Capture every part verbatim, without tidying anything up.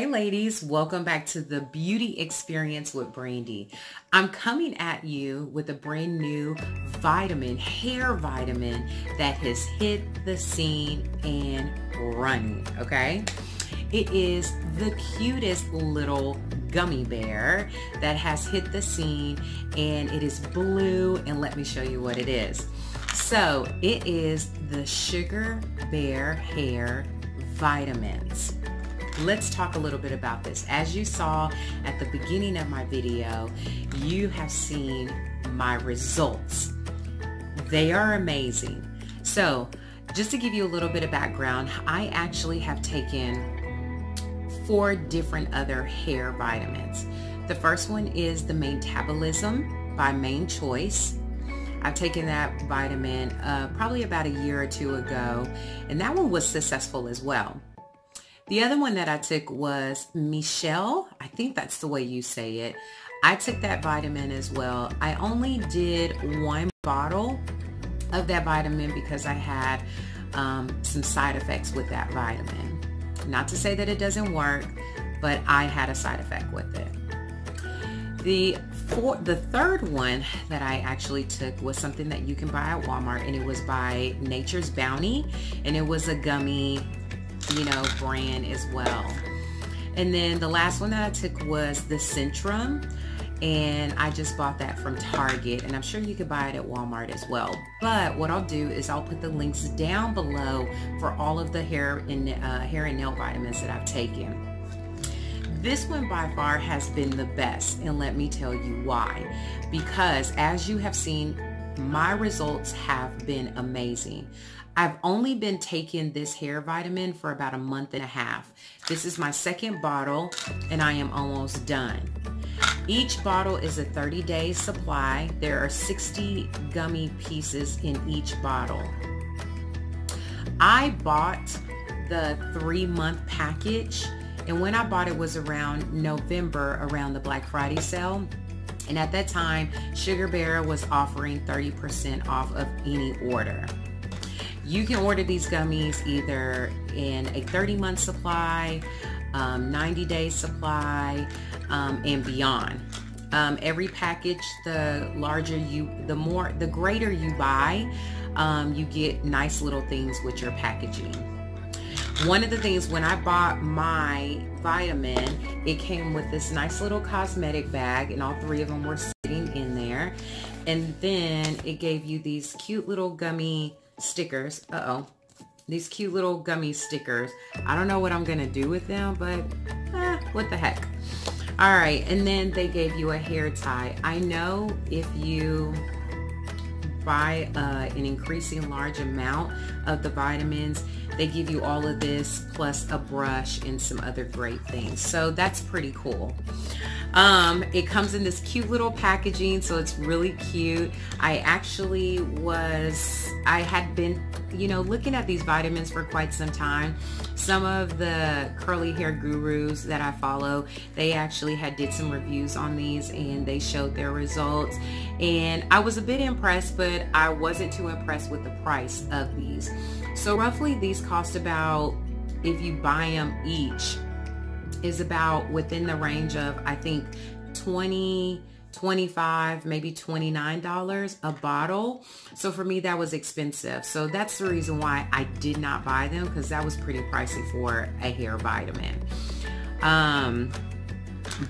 Hey ladies, welcome back to the Beauty Experience with Brandy. I'm coming at you with a brand new vitamin, hair vitamin that has hit the scene and running, okay? It is the cutest little gummy bear that has hit the scene and it is blue, and let me show you what it is. So it is the Sugar Bear Hair Vitamins. Let's talk a little bit about this. As you saw at the beginning of my video, you have seen my results. They are amazing. So just to give you a little bit of background, I actually have taken four different other hair vitamins. The first one is the Manetabolism by Mane Choice. I've taken that vitamin uh, probably about a year or two ago, and that one was successful as well. The other one that I took was Mielle, I think that's the way you say it. I took that vitamin as well. I only did one bottle of that vitamin because I had um, some side effects with that vitamin. Not to say that it doesn't work, but I had a side effect with it. The, four, the third one that I actually took was something that you can buy at Walmart, and it was by Nature's Bounty, and it was a gummy, you know, brand as well. And then the last one that I took was the Centrum, and I just bought that from Target, and I'm sure you could buy it at Walmart as well. But what I'll do is I'll put the links down below for all of the hair and uh, hair and nail vitamins that I've taken. This one by far has been the best, and let me tell you why. Because as you have seen, my results have been amazing. I've only been taking this hair vitamin for about a month and a half. This is my second bottle, and I am almost done. Each bottle is a thirty day supply. There are sixty gummy pieces in each bottle. I bought the three month package, and when I bought it was around November, around the Black Friday sale. And at that time, Sugar Bear was offering thirty percent off of any order. You can order these gummies either in a thirty month supply, um, ninety day supply, um, and beyond. Um, every package, the larger you, the more, the greater you buy, um, you get nice little things with your packaging. One of the things, when I bought my vitamin, it came with this nice little cosmetic bag, and all three of them were sitting in there. And then it gave you these cute little gummy stickers. Uh-oh. These cute little gummy stickers. I don't know what I'm going to do with them, but eh, what the heck. All right. And then they gave you a hair tie. I know if you buy uh, an increasing large amount of the vitamins, they give you all of this plus a brush and some other great things. So that's pretty cool. Um, it comes in this cute little packaging, so it's really cute. I actually was, I had been, you know, looking at these vitamins for quite some time. Some of the curly hair gurus that I follow, they actually had did some reviews on these, and they showed their results. And I was a bit impressed, but I wasn't too impressed with the price of these. So roughly these cost about, if you buy them each, is about within the range of, I think, twenty dollars, twenty-five dollars, maybe twenty-nine dollars a bottle. So for me, that was expensive. So that's the reason why I did not buy them, because that was pretty pricey for a hair vitamin. Um,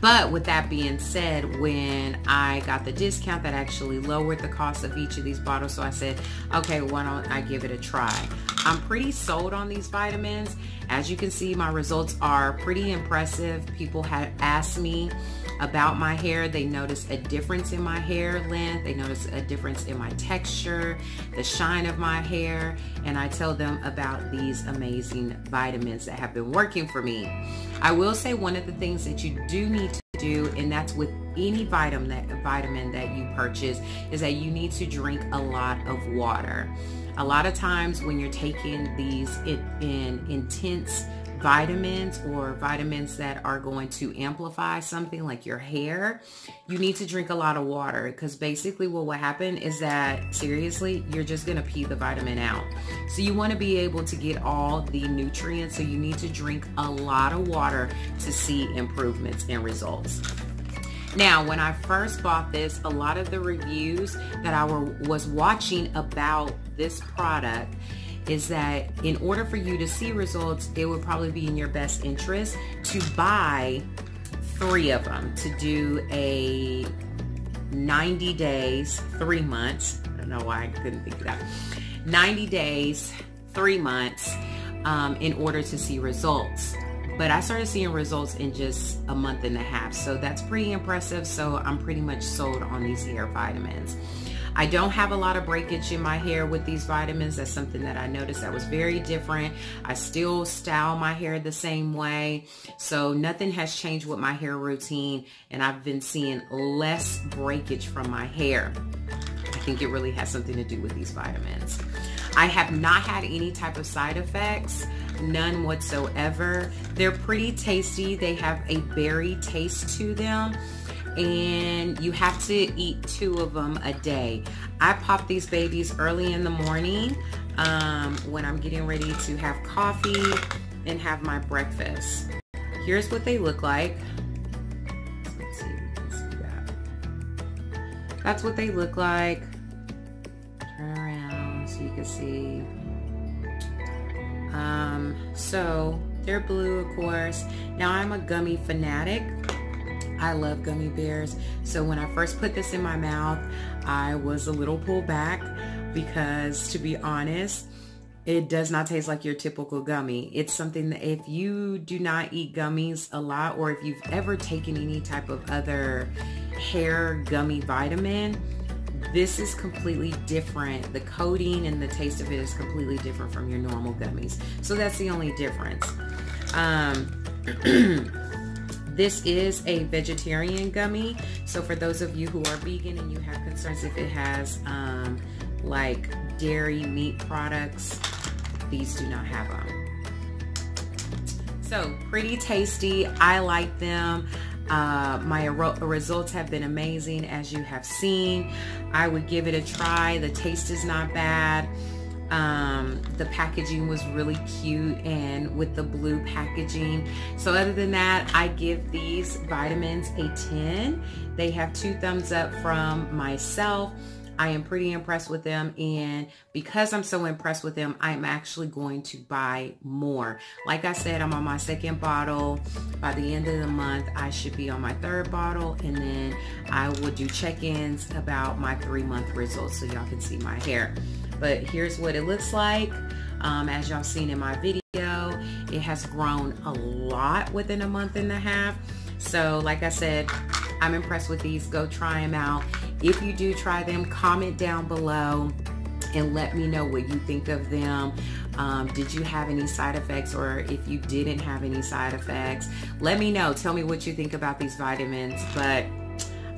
but with that being said, when I got the discount, that actually lowered the cost of each of these bottles. So I said, okay, why don't I give it a try? I'm pretty sold on these vitamins. As you can see, my results are pretty impressive. People had asked me about my hair. They noticed a difference in my hair length. They noticed a difference in my texture, the shine of my hair. And I tell them about these amazing vitamins that have been working for me. I will say one of the things that you do need to do, and that's with any vitamin that, vitamin that you purchase, is that you need to drink a lot of water. A lot of times when you're taking these in, in intense vitamins or vitamins that are going to amplify something like your hair, you need to drink a lot of water, because basically what will happen is that, seriously, you're just going to pee the vitamin out. So you want to be able to get all the nutrients, so you need to drink a lot of water to see improvements and results. Now, when I first bought this, a lot of the reviews that I were, was watching about this product is that in order for you to see results, it would probably be in your best interest to buy three of them, to do a ninety days, three months. I don't know why I couldn't think of that. ninety days, three months um, in order to see results. But I started seeing results in just a month and a half. So that's pretty impressive. So I'm pretty much sold on these hair vitamins. I don't have a lot of breakage in my hair with these vitamins. That's something that I noticed that was very different. I still style my hair the same way. So nothing has changed with my hair routine. And I've been seeing less breakage from my hair. I think it really has something to do with these vitamins. I have not had any type of side effects, none whatsoever. They're pretty tasty. They have a berry taste to them, and you have to eat two of them a day. I pop these babies early in the morning um, when I'm getting ready to have coffee and have my breakfast. Here's what they look like. Let's see if you can see that. That's what they look like. Turn around so you can see. Um, so they're blue, of course. Now, I'm a gummy fanatic. I love gummy bears. So when I first put this in my mouth, I was a little pulled back because, to be honest, it does not taste like your typical gummy. It's something that if you do not eat gummies a lot, or if you've ever taken any type of other hair gummy vitamin, this is completely different. The coating and the taste of it is completely different from your normal gummies. So that's the only difference. Um, this is a vegetarian gummy. So for those of you who are vegan and you have concerns if it has um, like dairy meat products, these do not have them. So pretty tasty. I like them. Uh, my results have been amazing, as you have seen. I would give it a try. The taste is not bad. Um, the packaging was really cute, and with the blue packaging. So other than that, I give these vitamins a ten. They have two thumbs up from myself. I am pretty impressed with them, and because I'm so impressed with them, I'm actually going to buy more. Like I said, I'm on my second bottle. By the end of the month, I should be on my third bottle, and then I will do check-ins about my three-month results so y'all can see my hair. But here's what it looks like. Um, as y'all seen in my video, it has grown a lot within a month and a half. So like I said, I'm impressed with these. Go try them out. If you do try them, comment down below and let me know what you think of them. Um, did you have any side effects, or if you didn't have any side effects, let me know. Tell me what you think about these vitamins. But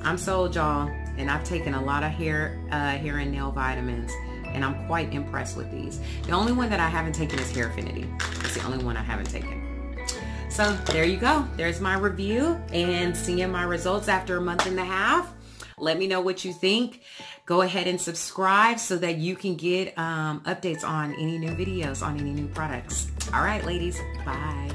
I'm sold, y'all, and I've taken a lot of hair, uh, hair and nail vitamins, and I'm quite impressed with these. The only one that I haven't taken is Hairfinity. It's the only one I haven't taken. So there you go. There's my review and seeing my results after a month and a half. Let me know what you think. Go ahead and subscribe so that you can get um, updates on any new videos, on any new products. All right, ladies, bye.